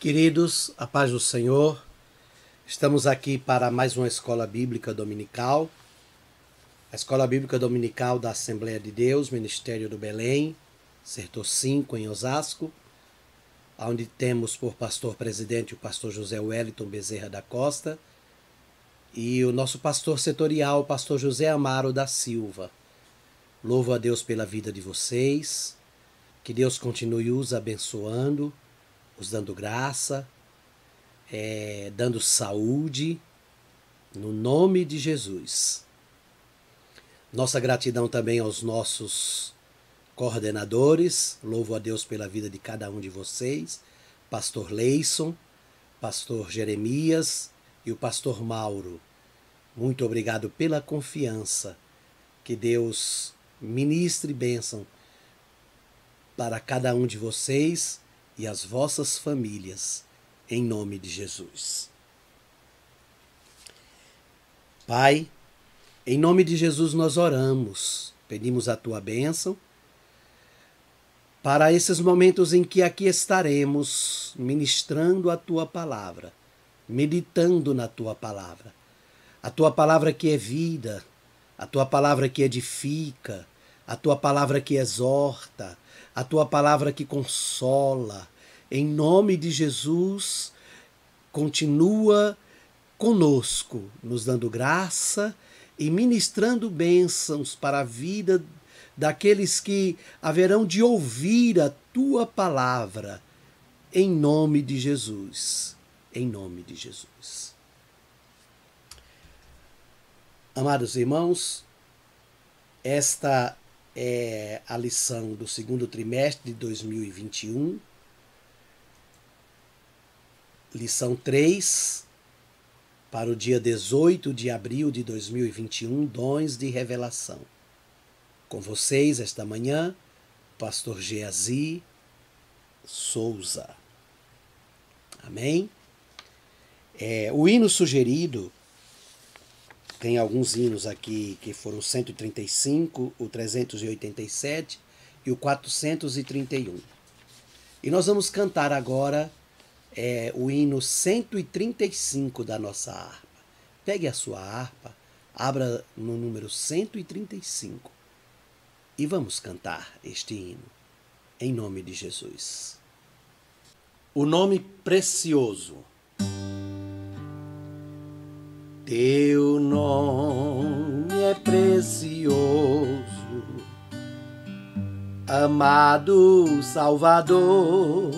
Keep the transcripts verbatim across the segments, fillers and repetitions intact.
Queridos, a paz do Senhor, estamos aqui para mais uma Escola Bíblica Dominical, a Escola Bíblica Dominical da Assembléia de Deus, Ministério do Belém, Setor cinco, em Osasco, onde temos por pastor-presidente o pastor José Wellington Bezerra da Costa e o nosso pastor setorial, o pastor José Amaro da Silva. Louvo a Deus pela vida de vocês, que Deus continue os abençoando, os dando graça, é, dando saúde, no nome de Jesus. Nossa gratidão também aos nossos coordenadores, louvo a Deus pela vida de cada um de vocês, pastor Leison, pastor Jeremias e o pastor Mauro. Muito obrigado pela confiança, que Deus ministre bênção para cada um de vocês e as vossas famílias, em nome de Jesus. Pai, em nome de Jesus nós oramos, pedimos a Tua bênção para esses momentos em que aqui estaremos ministrando a Tua palavra, meditando na Tua palavra, a Tua palavra que é vida, a Tua palavra que edifica, a Tua palavra que exorta, a Tua palavra que consola. Em nome de Jesus, continua conosco, nos dando graça e ministrando bênçãos para a vida daqueles que haverão de ouvir a Tua palavra. Em nome de Jesus, em nome de Jesus. Amados irmãos, esta é a lição do segundo trimestre de dois mil e vinte e um, lição três, para o dia dezoito de abril de dois mil e vinte e um, Dons de Revelação. Com vocês esta manhã, pastor Geazi Souza. Amém? É, o hino sugerido... Tem alguns hinos aqui que foram o cento e trinta e cinco, o trezentos e oitenta e sete e o quatrocentos e trinta e um. E nós vamos cantar agora é, o hino cento e trinta e cinco da nossa harpa. Pegue a sua harpa, abra no número cento e trinta e cinco e vamos cantar este hino, em nome de Jesus. O nome precioso. Teu nome é precioso, amado Salvador,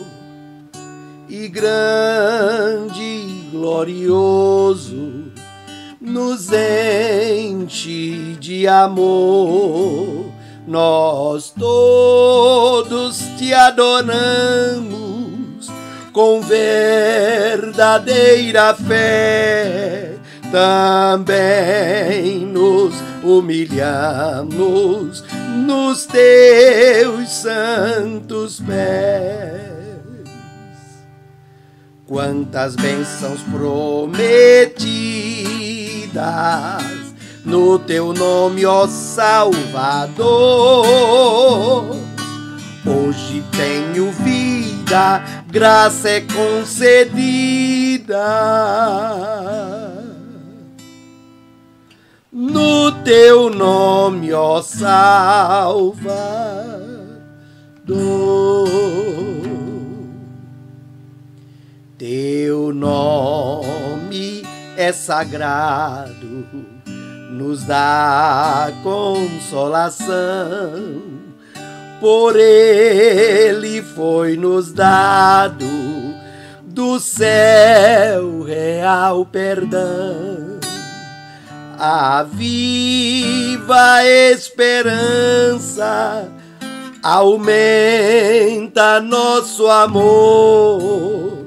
e grande e glorioso, nos enche de amor. Nós todos te adoramos com verdadeira fé. Também nos humilhamos nos teus santos pés. Quantas bênçãos prometidas no teu nome, ó Salvador. Hoje tenho vida, graça é concedida. No teu nome, ó Salvador. Teu nome é sagrado, nos dá consolação. Por ele foi nos dado do céu real perdão. A viva esperança aumenta nosso amor,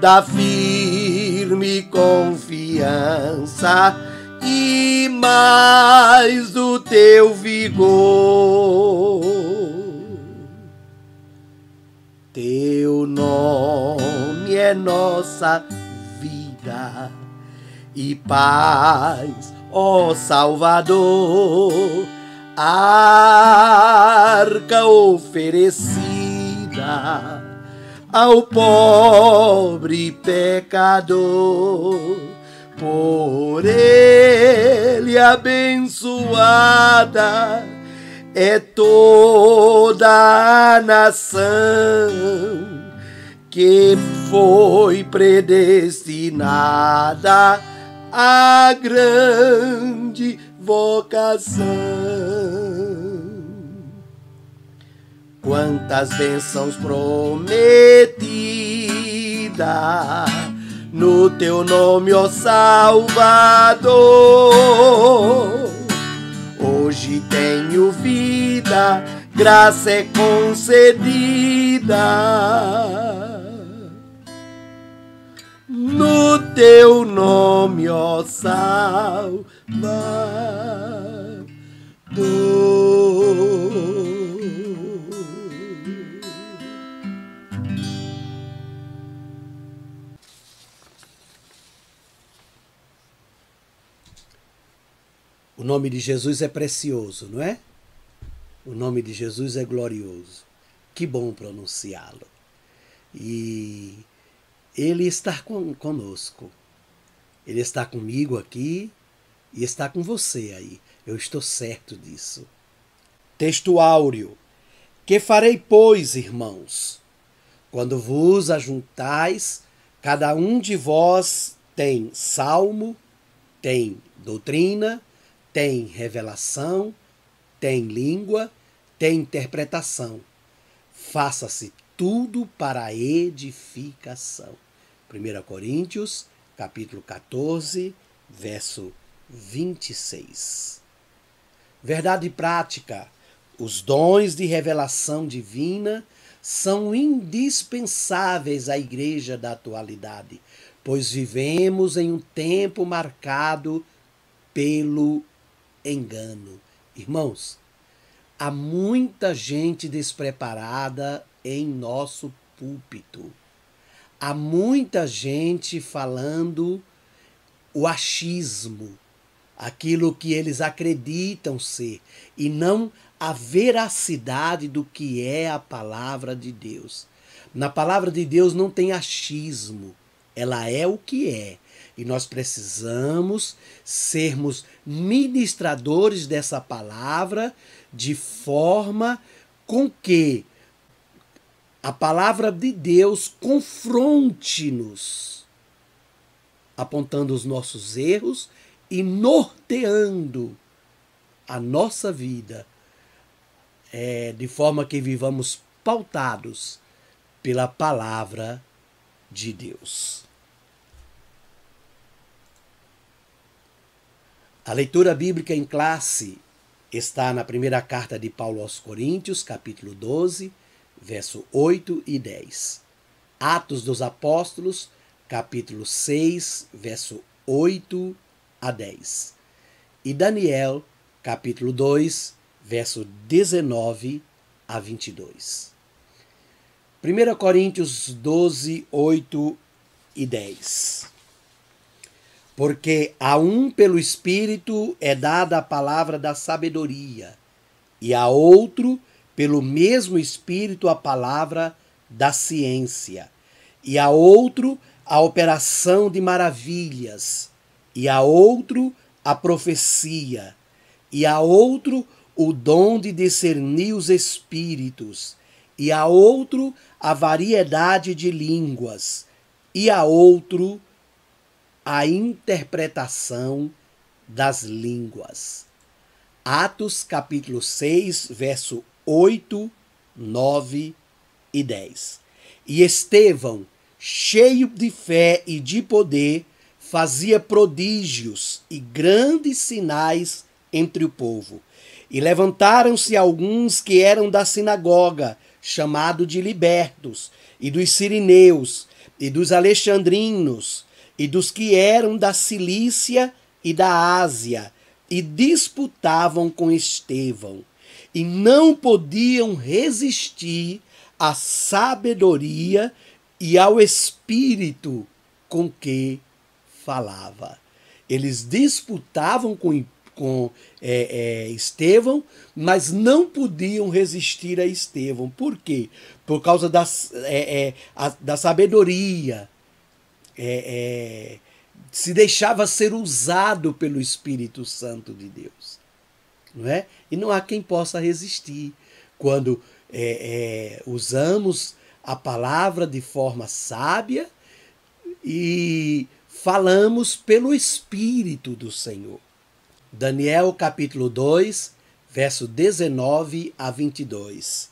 dá firme confiança e mais do teu vigor. Teu nome é nossa vida e paz. Ó Salvador, a arca oferecida ao pobre pecador. Por ele abençoada é toda a nação que foi predestinada à grande vocação. Quantas bênçãos prometidas no teu nome, ó Salvador. Hoje tenho vida, graça é concedida no teu nome, ó Salvador. O nome de Jesus é precioso, não é? O nome de Jesus é glorioso. Que bom pronunciá-lo. E Ele está conosco. Ele está comigo aqui e está com você aí. Eu estou certo disso. Texto áureo. Que farei, pois, irmãos? Quando vos ajuntais, cada um de vós tem salmo, tem doutrina, tem revelação, tem língua, tem interpretação. Faça-se tudo para a edificação. primeira Coríntios, capítulo quatorze, verso vinte e seis. Verdade prática. Os dons de revelação divina são indispensáveis à igreja da atualidade, pois vivemos em um tempo marcado pelo engano. Irmãos, há muita gente despreparada em nosso púlpito. Há muita gente falando o achismo, aquilo que eles acreditam ser, e não a veracidade do que é a palavra de Deus. Na palavra de Deus não tem achismo, ela é o que é. E nós precisamos sermos ministradores dessa palavra de forma com que a palavra de Deus confronte-nos, apontando os nossos erros e norteando a nossa vida, é, de forma que vivamos pautados pela palavra de Deus. A leitura bíblica em classe está na primeira carta de Paulo aos Coríntios, capítulo doze, verso oito e dez. Atos dos Apóstolos, capítulo seis, verso oito a dez. E Daniel, capítulo dois, verso dezenove a vinte e dois. primeira Coríntios doze, oito e dez. Porque a um pelo Espírito é dada a palavra da sabedoria, e a outro pelo mesmo Espírito a palavra da ciência, e a outro a operação de maravilhas, e a outro a profecia, e a outro o dom de discernir os espíritos, e a outro a variedade de línguas, e a outro a interpretação das línguas. Atos capítulo seis, verso oito, nove e dez. E Estevão, cheio de fé e de poder, fazia prodígios e grandes sinais entre o povo. E levantaram-se alguns que eram da sinagoga, chamado de libertos, e dos sirineus, e dos alexandrinos, e dos que eram da Cilícia e da Ásia, e disputavam com Estevão, e não podiam resistir à sabedoria e ao espírito com que falava. Eles disputavam com, com é, é, Estevão, mas não podiam resistir a Estevão. Por quê? por causa das, é, é, a, da sabedoria, é, é, se deixava ser usado pelo Espírito Santo de Deus. Não é? E não há quem possa resistir quando é, é, usamos a palavra de forma sábia e falamos pelo Espírito do Senhor. Daniel capítulo dois, verso dezenove a vinte e dois.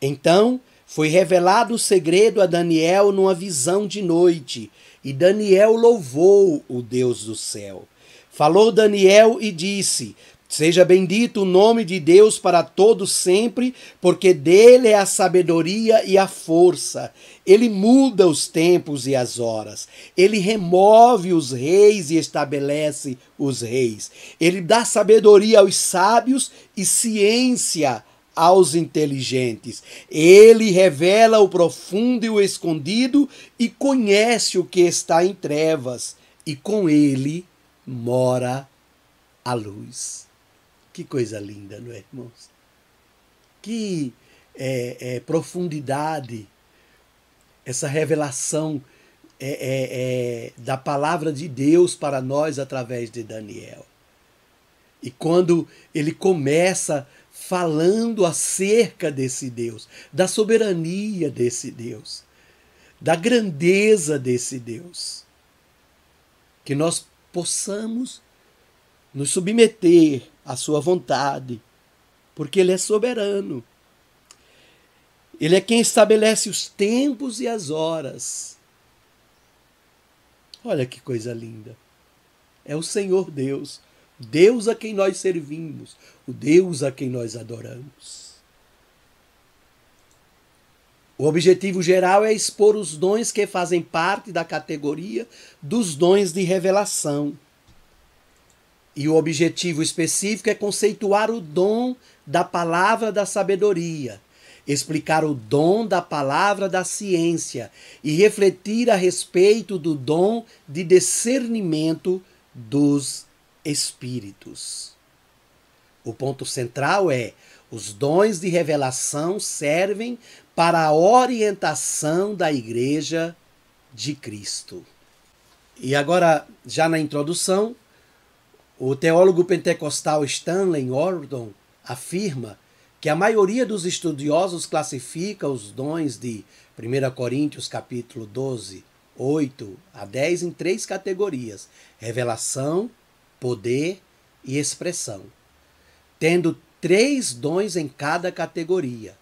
Então foi revelado o segredo a Daniel numa visão de noite, e Daniel louvou o Deus do céu. Falou Daniel e disse: seja bendito o nome de Deus para todos sempre, porque dele é a sabedoria e a força. Ele muda os tempos e as horas. Ele remove os reis e estabelece os reis. Ele dá sabedoria aos sábios e ciência aos inteligentes. Ele revela o profundo e o escondido e conhece o que está em trevas. E com ele mora a luz. Que coisa linda, não é, irmãos? Que é, é, profundidade, essa revelação é, é, é, da palavra de Deus para nós através de Daniel. E quando ele começa falando acerca desse Deus, da soberania desse Deus, da grandeza desse Deus, que nós possamos nos submeter à sua vontade, porque ele é soberano. Ele é quem estabelece os tempos e as horas. Olha que coisa linda. É o Senhor Deus, Deus a quem nós servimos, o Deus a quem nós adoramos. O objetivo geral é expor os dons que fazem parte da categoria dos dons de revelação. E o objetivo específico é conceituar o dom da palavra da sabedoria, explicar o dom da palavra da ciência e refletir a respeito do dom de discernimento dos espíritos. O ponto central é: os dons de revelação servem para a orientação da Igreja de Cristo. E agora, já na introdução, o teólogo pentecostal Stanley Ordon afirma que a maioria dos estudiosos classifica os dons de primeira Coríntios capítulo doze, oito a dez em três categorias: revelação, poder e expressão, tendo três dons em cada categoria.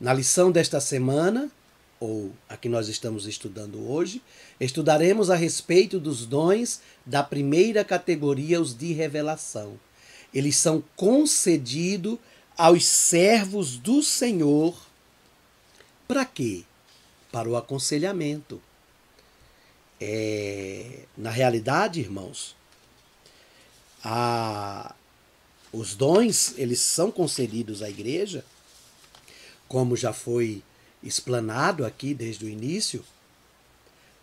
Na lição desta semana, ou a que nós estamos estudando hoje, estudaremos a respeito dos dons da primeira categoria, os de revelação. Eles são concedidos aos servos do Senhor. Para quê? Para o aconselhamento. É, na realidade, irmãos, a, os dons, eles são concedidos à igreja, como já foi explanado aqui desde o início,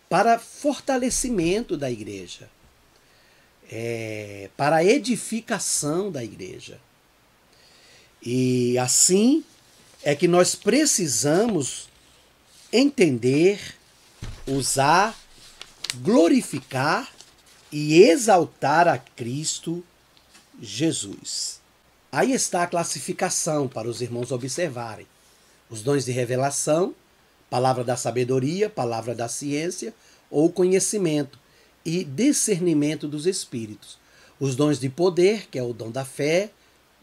para fortalecimento da igreja, é, para edificação da igreja. E assim é que nós precisamos entender, usar, glorificar e exaltar a Cristo Jesus. Aí está a classificação para os irmãos observarem. Os dons de revelação, palavra da sabedoria, palavra da ciência ou conhecimento e discernimento dos espíritos. Os dons de poder, que é o dom da fé,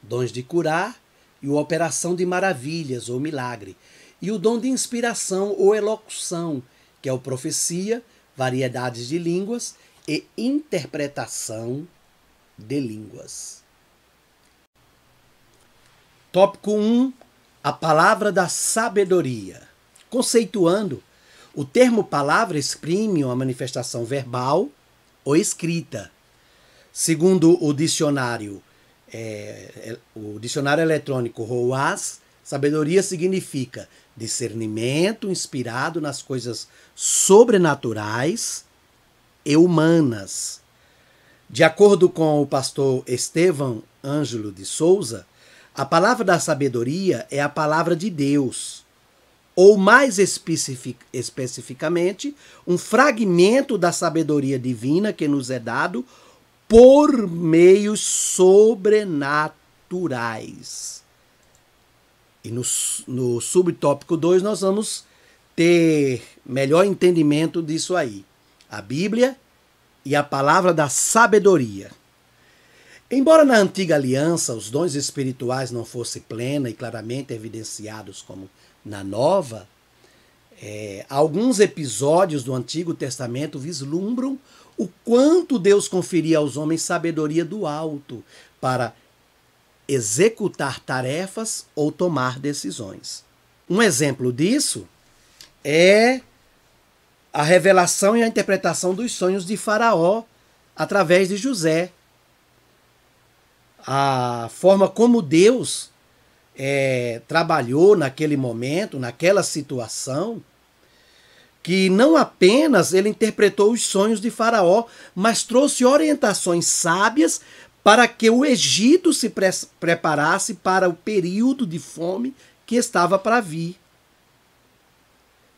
dons de curar e a operação de maravilhas ou milagre. E o dom de inspiração ou elocução, que é o profecia, variedades de línguas e interpretação de línguas. Tópico um. A palavra da sabedoria. Conceituando, o termo palavra exprime uma manifestação verbal ou escrita. Segundo o dicionário, é, o dicionário eletrônico Houaiss, sabedoria significa discernimento inspirado nas coisas sobrenaturais e humanas. De acordo com o pastor Estevão Ângelo de Souza, a palavra da sabedoria é a palavra de Deus, ou mais especific, especificamente, um fragmento da sabedoria divina que nos é dado por meios sobrenaturais. E no, no subtópico dois nós vamos ter melhor entendimento disso aí. A Bíblia e a palavra da sabedoria. Embora na antiga aliança os dons espirituais não fossem plena e claramente evidenciados como na nova, é, alguns episódios do Antigo Testamento vislumbram o quanto Deus conferia aos homens sabedoria do alto para executar tarefas ou tomar decisões. Um exemplo disso é a revelação e a interpretação dos sonhos de Faraó através de José. A forma como Deus é, trabalhou naquele momento, naquela situação, que não apenas ele interpretou os sonhos de Faraó, mas trouxe orientações sábias para que o Egito se pre preparasse para o período de fome que estava para vir.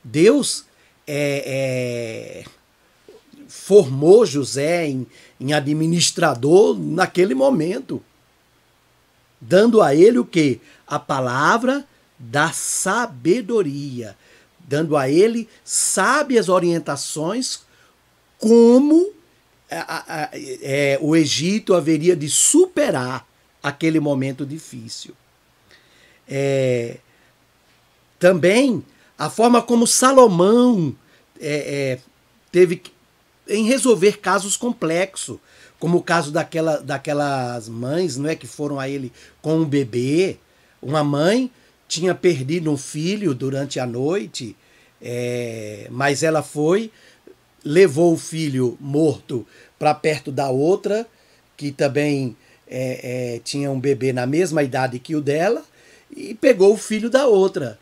Deus é, é, formou José em, em administrador naquele momento, dando a ele o quê? A palavra da sabedoria, dando a ele sábias orientações como a, a, a, é, o Egito haveria de superar aquele momento difícil. É, também a forma como Salomão é, é, teve em resolver casos complexos, como o caso daquela, daquelas mães, não é, que foram a ele com um bebê. Uma mãe tinha perdido um filho durante a noite, é, mas ela foi, levou o filho morto para perto da outra, que também é, é, tinha um bebê na mesma idade que o dela, e pegou o filho da outra.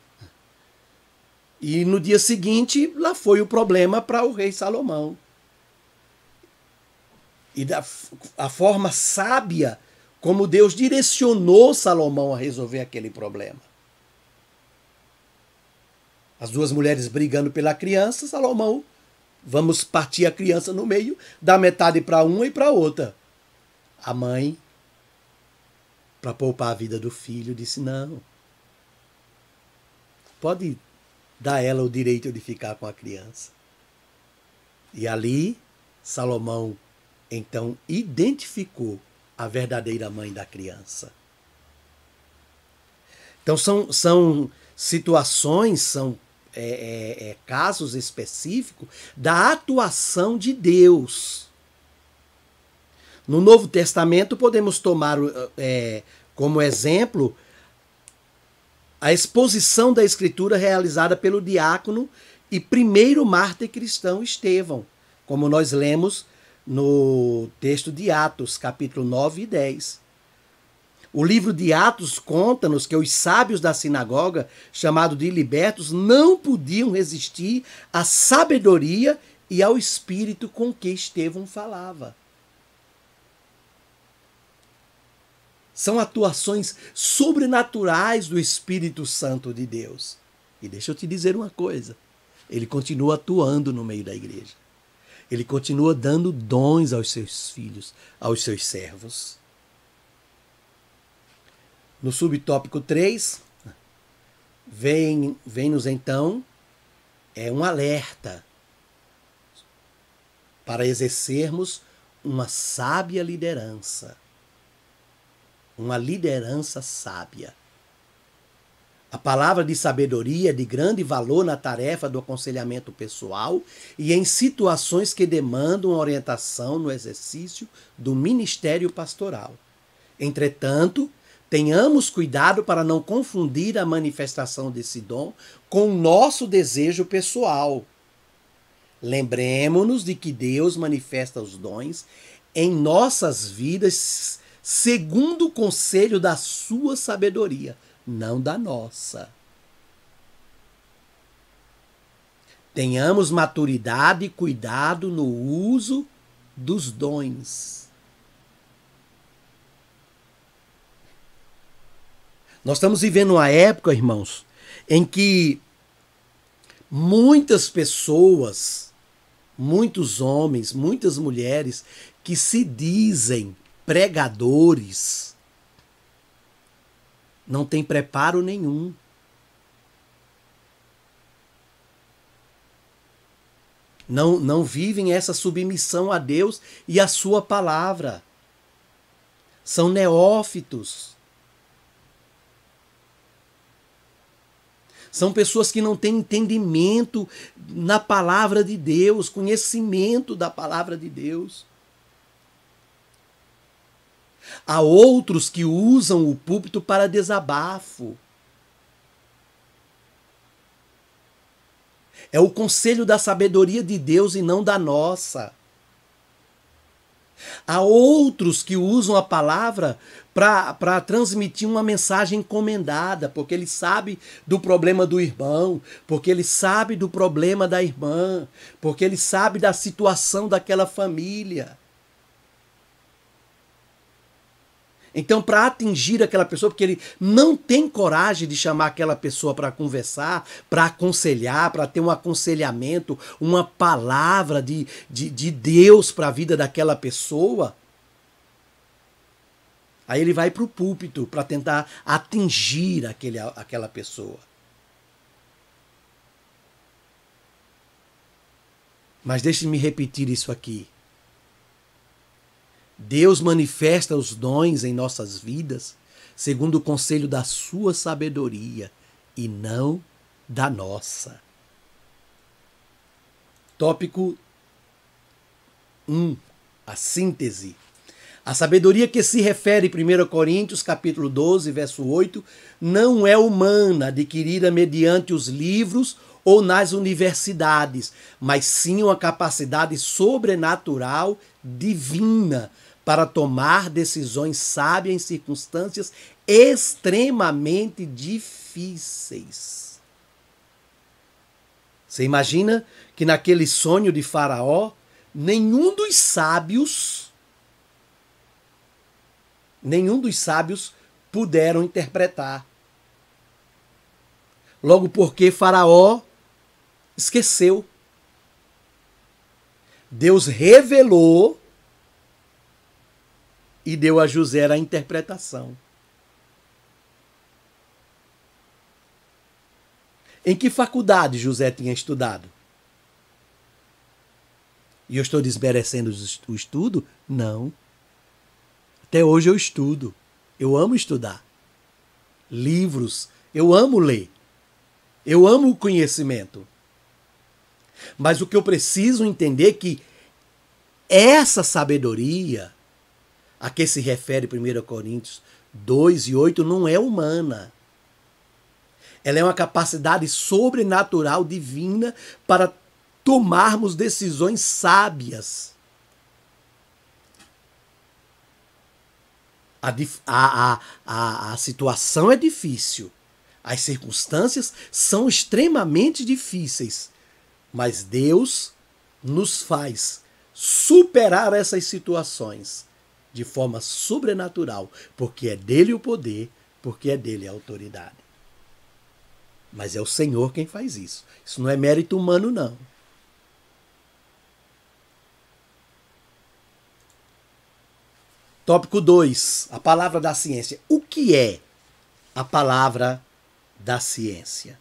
E no dia seguinte, lá foi o problema para o rei Salomão. E da a forma sábia como Deus direcionou Salomão a resolver aquele problema. As duas mulheres brigando pela criança, Salomão, vamos partir a criança no meio, dar metade para uma e para outra. A mãe, para poupar a vida do filho, disse não. Pode dar ela o direito de ficar com a criança. E ali, Salomão então identificou a verdadeira mãe da criança. Então são, são situações, são é, é, casos específicos da atuação de Deus. No Novo Testamento podemos tomar é, como exemplo a exposição da Escritura realizada pelo diácono e primeiro mártir cristão Estevão, como nós lemos no texto de Atos, capítulo nove e dez. O livro de Atos conta-nos que os sábios da sinagoga, chamados de libertos, não podiam resistir à sabedoria e ao espírito com que Estevão falava. São atuações sobrenaturais do Espírito Santo de Deus. E deixa eu te dizer uma coisa, ele continua atuando no meio da igreja. Ele continua dando dons aos seus filhos, aos seus servos. No subtópico três, vem, vem-nos então é um alerta para exercermos uma sábia liderança. Uma liderança sábia. A palavra de sabedoria é de grande valor na tarefa do aconselhamento pessoal e em situações que demandam orientação no exercício do ministério pastoral. Entretanto, tenhamos cuidado para não confundir a manifestação desse dom com o nosso desejo pessoal. Lembremos-nos de que Deus manifesta os dons em nossas vidas segundo o conselho da sua sabedoria, não da nossa. Tenhamos maturidade e cuidado no uso dos dons. Nós estamos vivendo uma época, irmãos, em que muitas pessoas, muitos homens, muitas mulheres que se dizem pregadores não têm preparo nenhum. Não, não vivem essa submissão a Deus e a sua palavra. São neófitos. São pessoas que não têm entendimento na palavra de Deus, conhecimento da palavra de Deus. Há outros que usam o púlpito para desabafo. É o conselho da sabedoria de Deus e não da nossa. Há outros que usam a palavra para transmitir uma mensagem encomendada, porque ele sabe do problema do irmão, porque ele sabe do problema da irmã, porque ele sabe da situação daquela família. Então, para atingir aquela pessoa, porque ele não tem coragem de chamar aquela pessoa para conversar, para aconselhar, para ter um aconselhamento, uma palavra de, de, de Deus para a vida daquela pessoa, aí ele vai para o púlpito para tentar atingir aquele, aquela pessoa. Mas deixe-me repetir isso aqui. Deus manifesta os dons em nossas vidas segundo o conselho da sua sabedoria e não da nossa. Tópico um. A síntese. A sabedoria que se refere em primeira Coríntios, capítulo doze, verso oito, não é humana, adquirida mediante os livros ou nas universidades, mas sim uma capacidade sobrenatural divina para tomar decisões sábias em circunstâncias extremamente difíceis. Você imagina que naquele sonho de Faraó, nenhum dos sábios, nenhum dos sábios puderam interpretar. Logo porque Faraó esqueceu. Deus revelou e deu a José a interpretação. Em que faculdade José tinha estudado? E eu estou desmerecendo o estudo? Não. Até hoje eu estudo. Eu amo estudar. Livros. Eu amo ler. Eu amo o conhecimento. Mas o que eu preciso entender é que essa sabedoria a que se refere primeira Coríntios dois e oito não é humana. Ela é uma capacidade sobrenatural divina para tomarmos decisões sábias. A, a, a, a situação é difícil. As circunstâncias são extremamente difíceis. Mas Deus nos faz superar essas situações de forma sobrenatural, porque é dele o poder, porque é dele a autoridade. Mas é o Senhor quem faz isso. Isso não é mérito humano, não. Tópico dois, a palavra da ciência. O que é a palavra da ciência?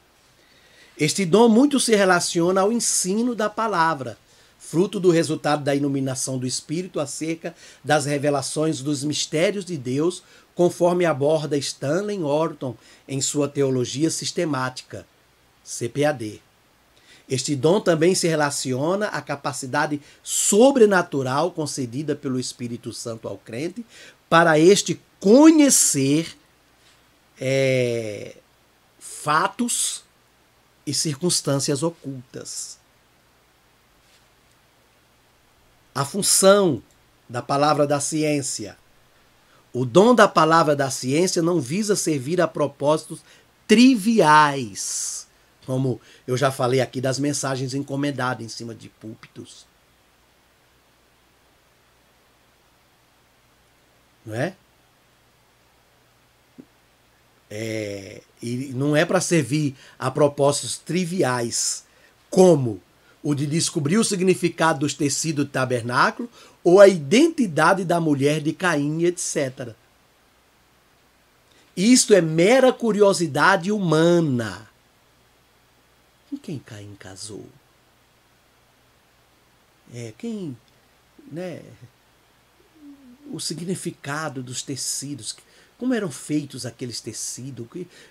Este dom muito se relaciona ao ensino da palavra, fruto do resultado da iluminação do Espírito acerca das revelações dos mistérios de Deus, conforme aborda Stanley Horton em sua Teologia Sistemática, C P A D. Este dom também se relaciona à capacidade sobrenatural concedida pelo Espírito Santo ao crente para este conhecer é, fatos e circunstâncias ocultas. A função da palavra da ciência. O dom da palavra da ciência não visa servir a propósitos triviais, como eu já falei aqui das mensagens encomendadas em cima de púlpitos. Não é? É, e não é para servir a propósitos triviais, como o de descobrir o significado dos tecidos do tabernáculo ou a identidade da mulher de Caim, etcétera. Isto é mera curiosidade humana. Com quem Caim casou? É, quem, né, o significado dos tecidos, como eram feitos aqueles tecidos,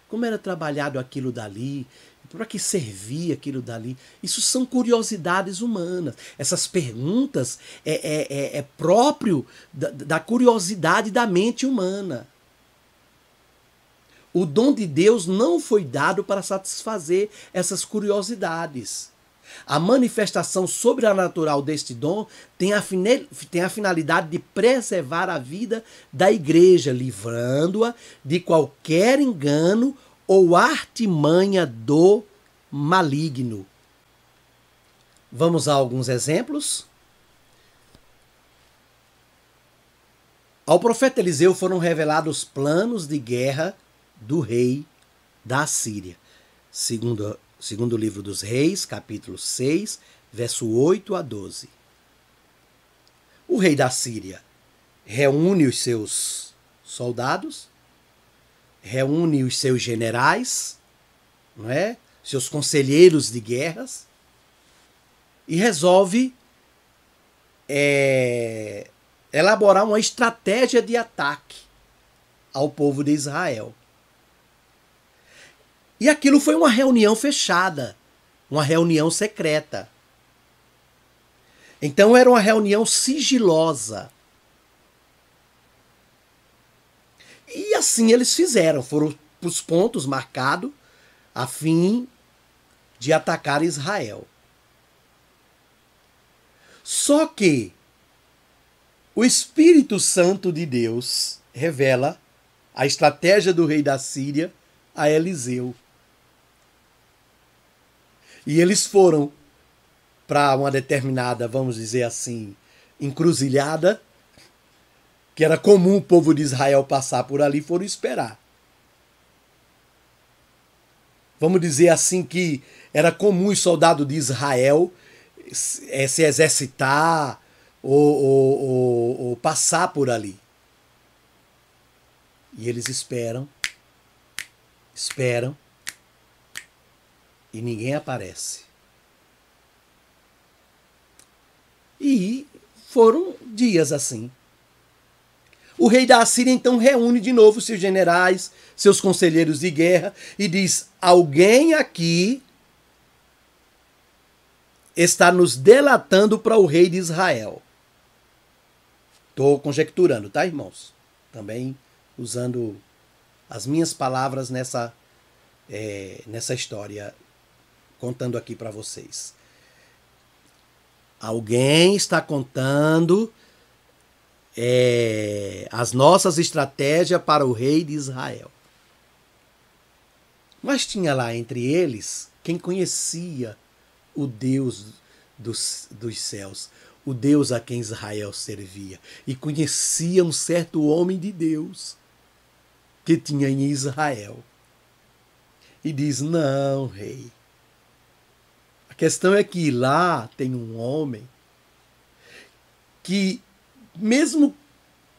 como era trabalhado aquilo dali, para que servia aquilo dali. Isso são curiosidades humanas. Essas perguntas é, é, é próprio da, da curiosidade da mente humana. O dom de Deus não foi dado para satisfazer essas curiosidades. A manifestação sobrenatural deste dom tem a, tem a finalidade de preservar a vida da igreja, livrando-a de qualquer engano ou artimanha do maligno. Vamos a alguns exemplos. Ao profeta Eliseu foram revelados planos de guerra do rei da Síria, segundo Segundo o livro dos Reis, capítulo seis, verso oito a doze. O rei da Síria reúne os seus soldados, reúne os seus generais, não é? Seus conselheiros de guerras, e resolve é, elaborar uma estratégia de ataque ao povo de Israel. E aquilo foi uma reunião fechada, uma reunião secreta. Então era uma reunião sigilosa. E assim eles fizeram, foram para os pontos marcados a fim de atacar Israel. Só que o Espírito Santo de Deus revela a estratégia do rei da Síria a Eliseu. E eles foram para uma determinada, vamos dizer assim, encruzilhada, que era comum o povo de Israel passar por ali, foram esperar. Vamos dizer assim que era comum os soldados de Israel se exercitar ou, ou, ou, ou passar por ali. E eles esperam, esperam, e ninguém aparece. E foram dias assim. O rei da Assíria então reúne de novo seus generais, seus conselheiros de guerra e diz: alguém aqui está nos delatando para o rei de Israel. Estou conjecturando, tá, irmãos? Também usando as minhas palavras nessa, é, nessa história, contando aqui para vocês. Alguém está contando é, as nossas estratégias para o rei de Israel. Mas tinha lá entre eles quem conhecia o Deus dos, dos céus, o Deus a quem Israel servia, e conhecia um certo homem de Deus que tinha em Israel. E diz: não, rei, a questão é que lá tem um homem que, mesmo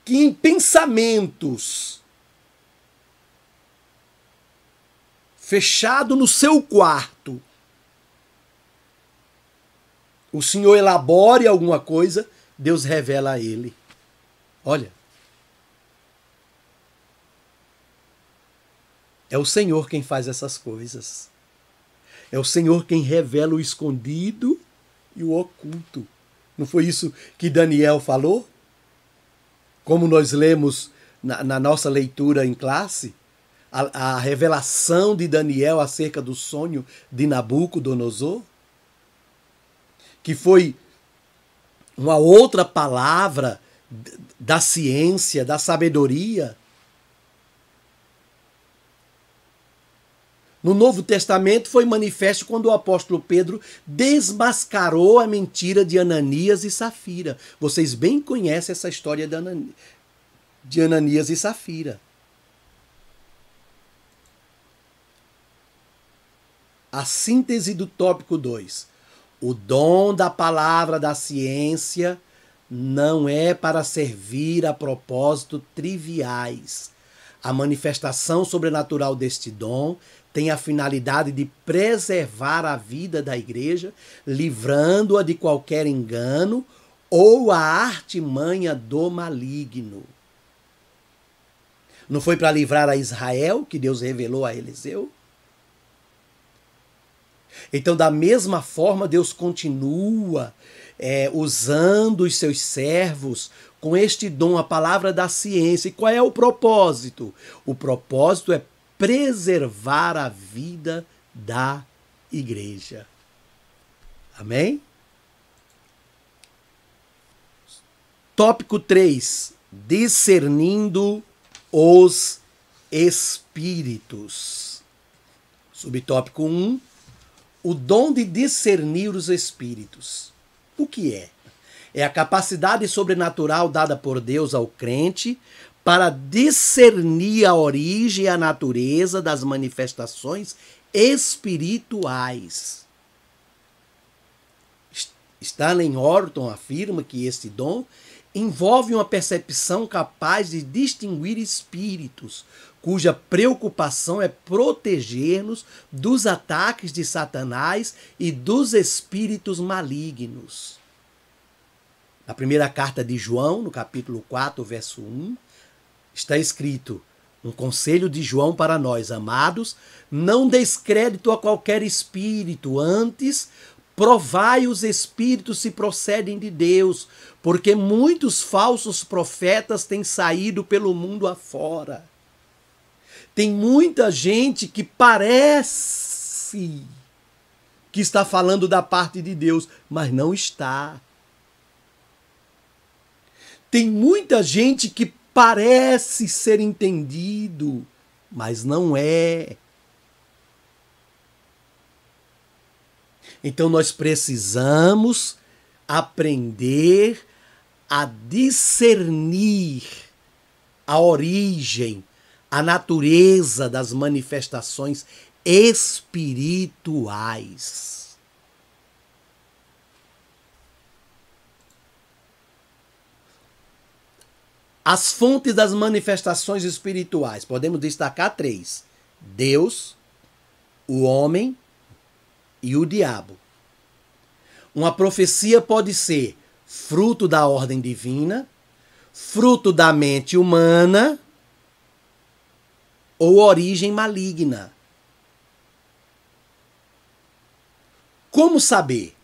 que em pensamentos, fechado no seu quarto, o Senhor elabore alguma coisa, Deus revela a ele. Olha, é o Senhor quem faz essas coisas. É o Senhor quem revela o escondido e o oculto. Não foi isso que Daniel falou? Como nós lemos na, na nossa leitura em classe, a, a revelação de Daniel acerca do sonho de Nabucodonosor, que foi uma outra palavra da ciência, da sabedoria. No Novo Testamento foi manifesto quando o apóstolo Pedro desmascarou a mentira de Ananias e Safira. Vocês bem conhecem essa história de Ananias e Safira. A síntese do tópico dois. O dom da palavra da ciência não é para servir a propósitos triviais. A manifestação sobrenatural deste dom tem a finalidade de preservar a vida da igreja, livrando-a de qualquer engano ou a artimanha do maligno. Não foi para livrar a Israel que Deus revelou a Eliseu? Então, da mesma forma, Deus continua é, usando os seus servos com este dom, a palavra da ciência. E qual é o propósito? O propósito é preservar a vida da igreja. Amém? Tópico três. Discernindo os espíritos. Subtópico um. O dom de discernir os espíritos. O que é? É a capacidade sobrenatural dada por Deus ao crente para discernir a origem e a natureza das manifestações espirituais. Stanley Horton afirma que este dom envolve uma percepção capaz de distinguir espíritos, cuja preocupação é proteger-nos dos ataques de Satanás e dos espíritos malignos. Na primeira carta de João, no capítulo quatro, verso um, está escrito um conselho de João para nós, amados: não deis crédito a qualquer espírito, antes provai os espíritos se procedem de Deus, porque muitos falsos profetas têm saído pelo mundo afora. Tem muita gente que parece que está falando da parte de Deus, mas não está. Tem muita gente que parece ser entendido, mas não é. Então nós precisamos aprender a discernir a origem, a natureza das manifestações espirituais. As fontes das manifestações espirituais. Podemos destacar três. Deus, o homem e o diabo. Uma profecia pode ser fruto da ordem divina, fruto da mente humana ou origem maligna. Como saber?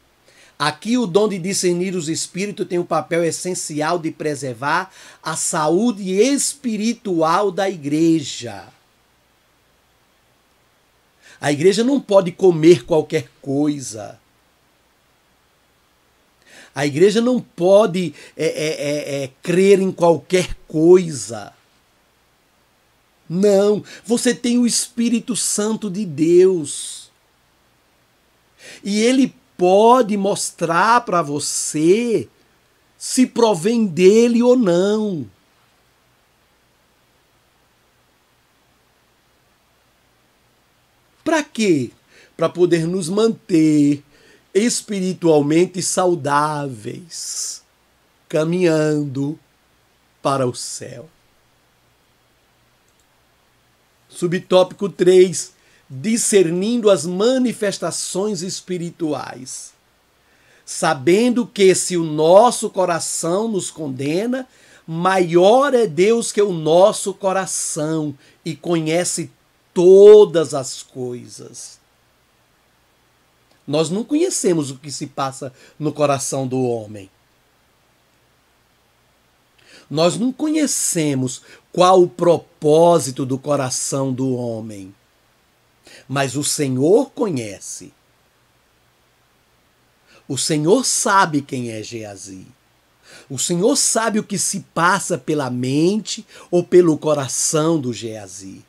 Aqui o dom de discernir os espíritos tem o papel essencial de preservar a saúde espiritual da igreja. A igreja não pode comer qualquer coisa. A igreja não pode é, é, é, é, crer em qualquer coisa. Não, você tem o Espírito Santo de Deus. E ele pode mostrar para você se provém dele ou não. Para quê? Para poder nos manter espiritualmente saudáveis, caminhando para o céu. Subtópico três. Discernindo as manifestações espirituais, sabendo que se o nosso coração nos condena, maior é Deus que o nosso coração e conhece todas as coisas. Nós não conhecemos o que se passa no coração do homem. Nós não conhecemos qual o propósito do coração do homem. Mas o Senhor conhece. O Senhor sabe quem é Geazi. O Senhor sabe o que se passa pela mente ou pelo coração do Geazi.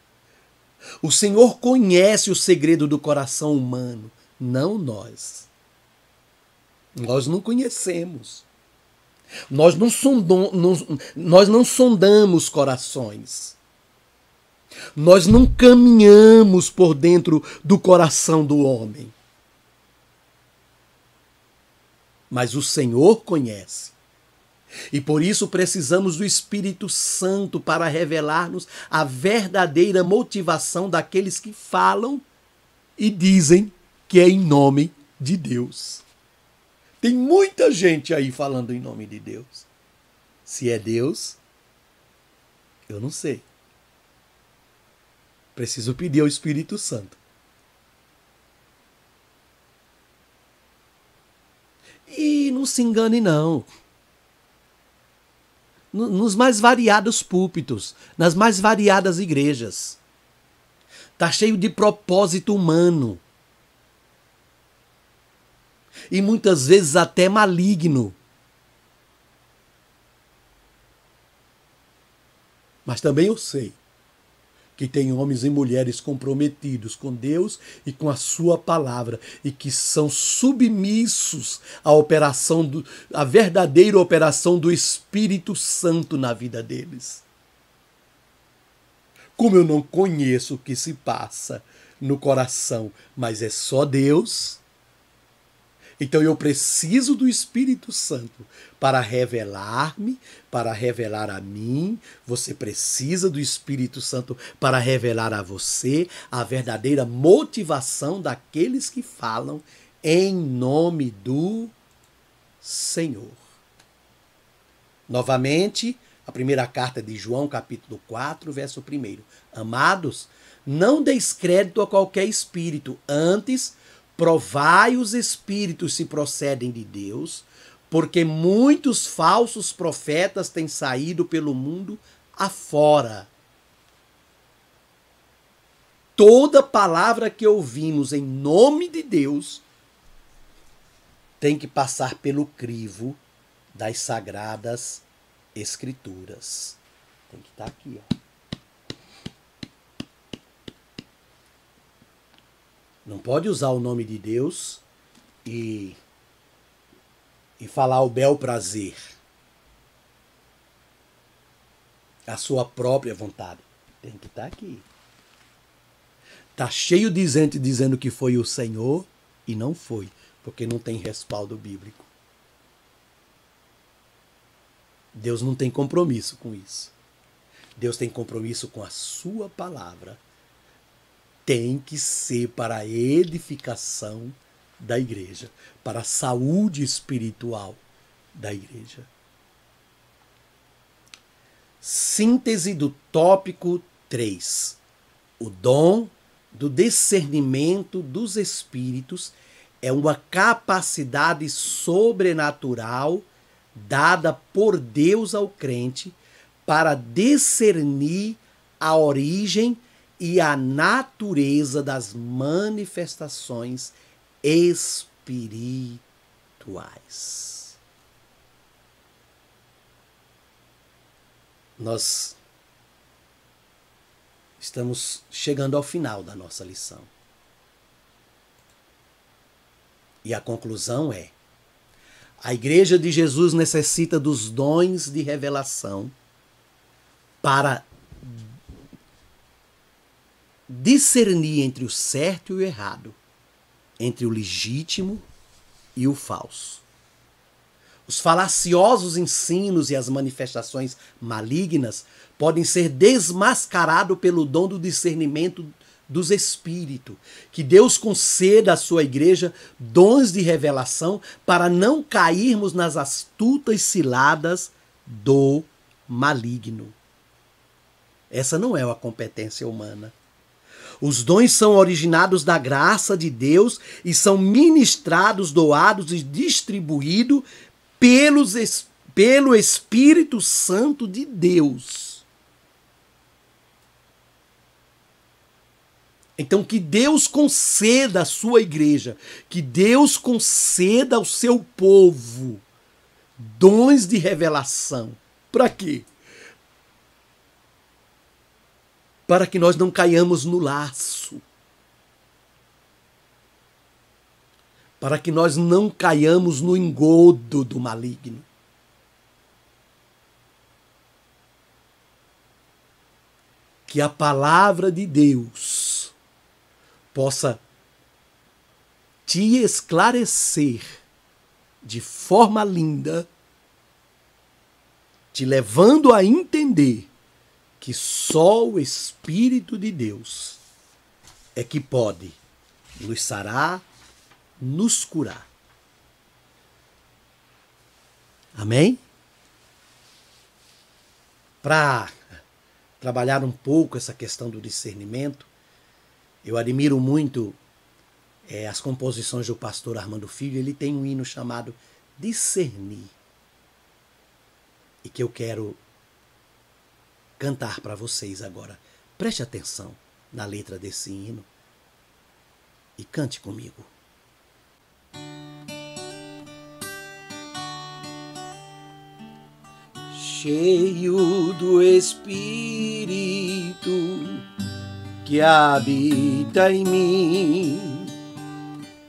O Senhor conhece o segredo do coração humano, não nós. Nós não conhecemos. Nós não, sondom, não, nós não sondamos corações. Nós não caminhamos por dentro do coração do homem. Mas o Senhor conhece. E por isso precisamos do Espírito Santo para revelar-nos a verdadeira motivação daqueles que falam e dizem que é em nome de Deus. Tem muita gente aí falando em nome de Deus. Se é Deus, eu não sei. Preciso pedir ao Espírito Santo. E não se engane, não. Nos mais variados púlpitos, nas mais variadas igrejas. Está cheio de propósito humano. E muitas vezes até maligno. Mas também eu sei que tem homens e mulheres comprometidos com Deus e com a sua palavra, e que são submissos à operação do, à verdadeira operação do Espírito Santo na vida deles. Como eu não conheço o que se passa no coração, mas é só Deus, então eu preciso do Espírito Santo para revelar-me, para revelar a mim. Você precisa do Espírito Santo para revelar a você a verdadeira motivação daqueles que falam em nome do Senhor. Novamente, a primeira carta de João, capítulo quatro, verso primeiro. Amados, não deis crédito a qualquer espírito, antes provai os espíritos se procedem de Deus, porque muitos falsos profetas têm saído pelo mundo afora. Toda palavra que ouvimos em nome de Deus tem que passar pelo crivo das Sagradas Escrituras. Tem que estar aqui, ó. Não pode usar o nome de Deus e, e falar o bel prazer, a sua própria vontade. Tem que estar aqui. Está cheio de gente dizendo que foi o Senhor e não foi, porque não tem respaldo bíblico. Deus não tem compromisso com isso. Deus tem compromisso com a sua palavra. Tem que ser para a edificação da igreja, para a saúde espiritual da igreja. Síntese do tópico três. O dom do discernimento dos espíritos é uma capacidade sobrenatural dada por Deus ao crente para discernir a origem e a natureza das manifestações espirituais. Nós estamos chegando ao final da nossa lição. E a conclusão é: a Igreja de Jesus necessita dos dons de revelação para discernir entre o certo e o errado, entre o legítimo e o falso. Os falaciosos ensinos e as manifestações malignas podem ser desmascarados pelo dom do discernimento dos espíritos. Que Deus conceda à sua igreja dons de revelação para não cairmos nas astutas ciladas do maligno. Essa não é uma competência humana. Os dons são originados da graça de Deus e são ministrados, doados e distribuídos pelos, pelo Espírito Santo de Deus. Então que Deus conceda à sua igreja, que Deus conceda ao seu povo dons de revelação. Para quê? Para que nós não caiamos no laço. Para que nós não caiamos no engodo do maligno. que a palavra de Deus possa te esclarecer de forma linda, te levando a entender que só o Espírito de Deus é que pode nos sarar, nos curar. Amém? Para trabalhar um pouco essa questão do discernimento, eu admiro muito é, as composições do pastor Armando Filho. Ele tem um hino chamado Discernir, e que eu quero cantar para vocês agora. Preste atenção na letra desse hino e cante comigo. Cheio do Espírito que habita em mim,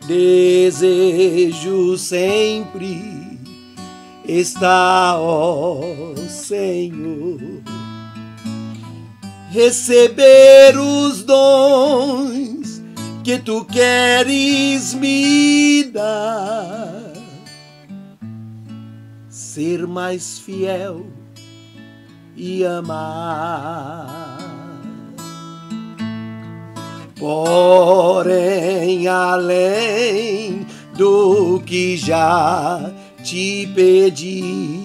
desejo sempre estar, ó Senhor, receber os dons que Tu queres me dar, ser mais fiel e amar. Porém, além do que já te pedi,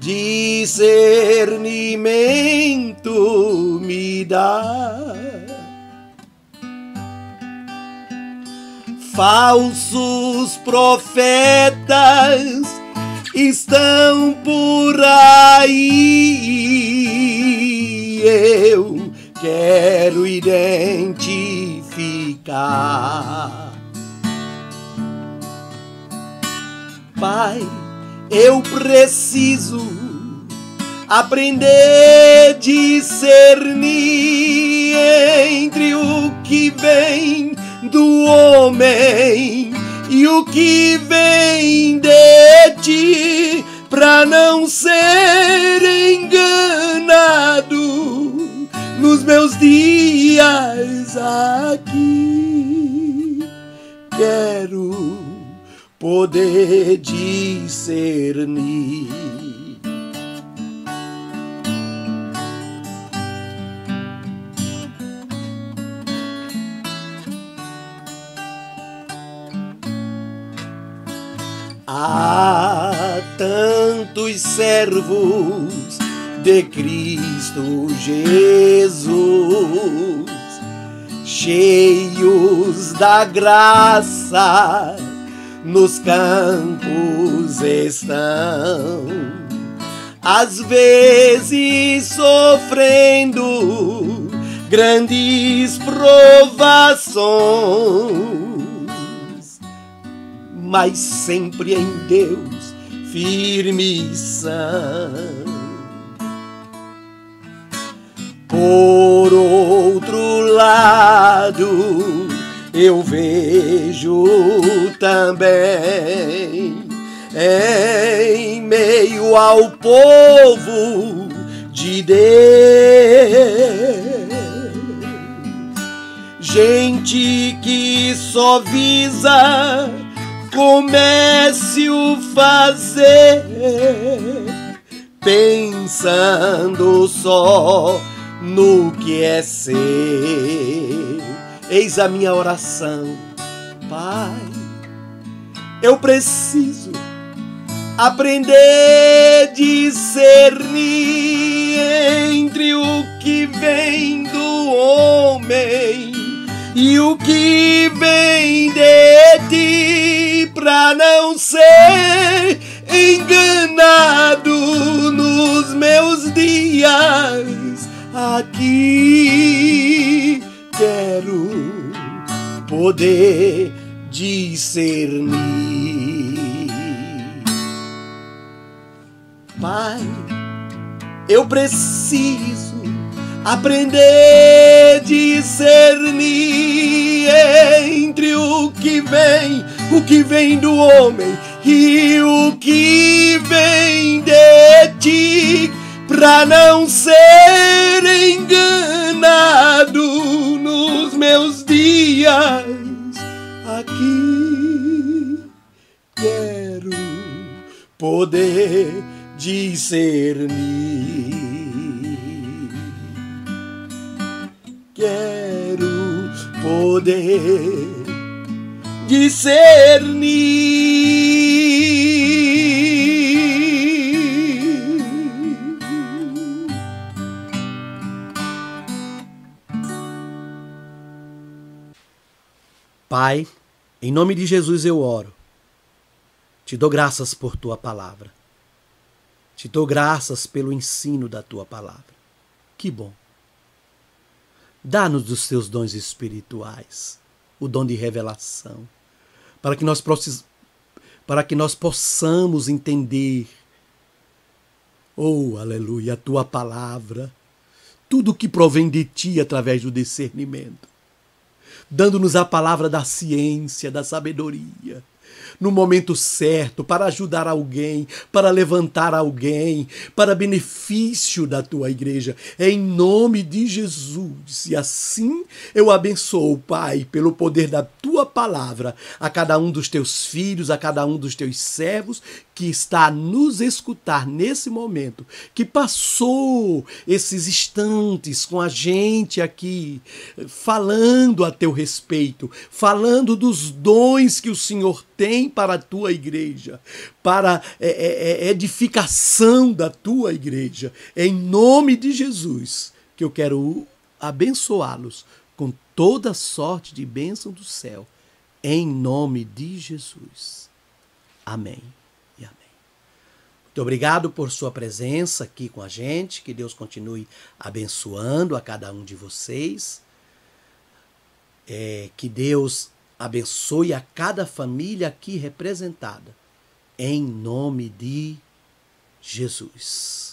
discernimento me dá. Falsos profetas estão por aí, eu quero identificar. Pai, eu preciso aprender a discernir entre o que vem do homem e o que vem de Ti, pra não ser enganado nos meus dias aqui. Quero poder discernir. Há tantos servos de Cristo Jesus, cheios da graça, nos campos estão, às vezes sofrendo grandes provações, mas sempre em Deus firmes são. Por outro lado, eu vejo também, em meio ao povo de Deus, gente que só visa comércio fazer, pensando só no que é ser. Eis a minha oração, Pai, eu preciso aprender a discernir entre o que vem do homem e o que vem de Ti, pra não ser enganado nos meus dias aqui. Quero poder discernir. Pai, eu preciso aprender a discernir entre o que vem, o que vem do homem e o que vem de Ti, pra não ser enganado nos meus dias aqui. Quero poder discernir, quero poder discernir. Pai, em nome de Jesus eu oro. Te dou graças por tua palavra. Te dou graças pelo ensino da tua palavra. Que bom. Dá-nos dos teus dons espirituais, o dom de revelação, Para que, nós precis... para que nós possamos entender, oh, aleluia, a tua palavra, tudo que provém de ti através do discernimento, dando-nos a palavra da ciência, da sabedoria, no momento certo, para ajudar alguém, para levantar alguém, para benefício da tua igreja, em nome de Jesus. E assim eu abençoo, Pai, pelo poder da tua palavra, a cada um dos teus filhos, a cada um dos teus servos que está a nos escutar nesse momento, que passou esses instantes com a gente aqui, falando a teu respeito, falando dos dons que o Senhor tem para a tua igreja, para edificação da tua igreja. Em nome de Jesus, que eu quero abençoá-los com toda sorte de bênção do céu. Em nome de Jesus. Amém e amém. Muito obrigado por sua presença aqui com a gente. Que Deus continue abençoando a cada um de vocês. É, que Deus abençoe a cada família aqui representada, em nome de Jesus.